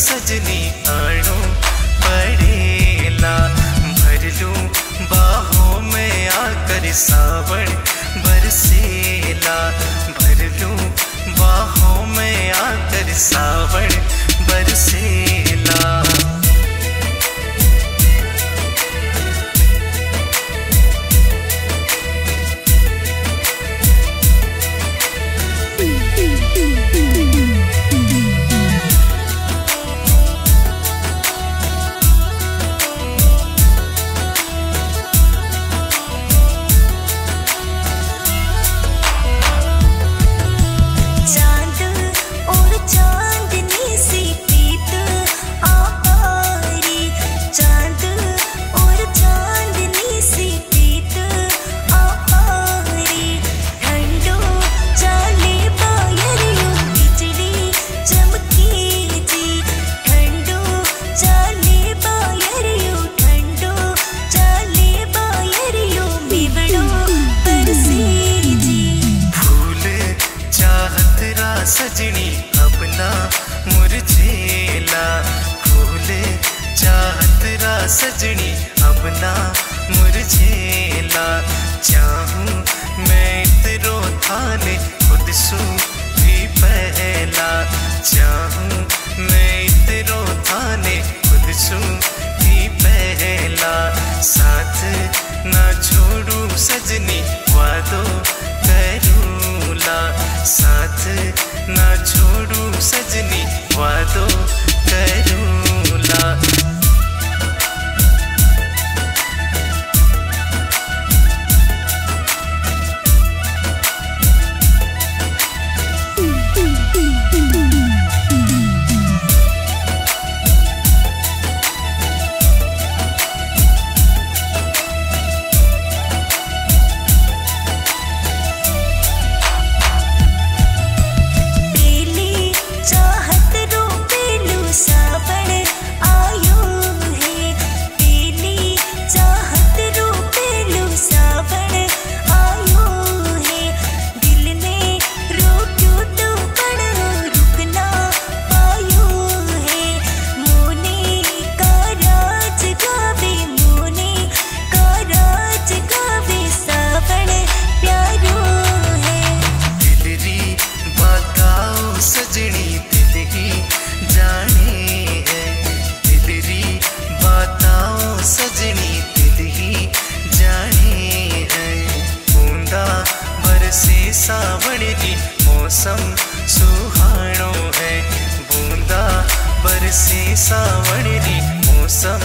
सजनी आणू पड़ेला, भर लूं बाहों में आकर सावन बरसेला, भर लूं बाहों में आकर सावन बरसेला। सजनी अपना मुरझेला, फूल चाहत रा सजनी अपना मुरझेला, चाहूं मैं तेरो थाने खुद सू भी पहला, चाहूं मैं तेरो थाने खुद सू भी पहला, साथ ना छोड़ू सजनी वादो करूला, साथ ना छोड़ू सजनी वादो करूला। सावन की मौसम सुहानो है, बूंदा बरसे सावन की मौसम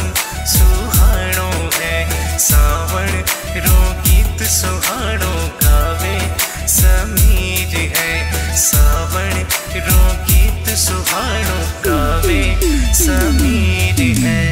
सुहानो है, सावन रो गीत सुहानो गावे समीर है, सावन रो गीत सुहानो गावे समीर है।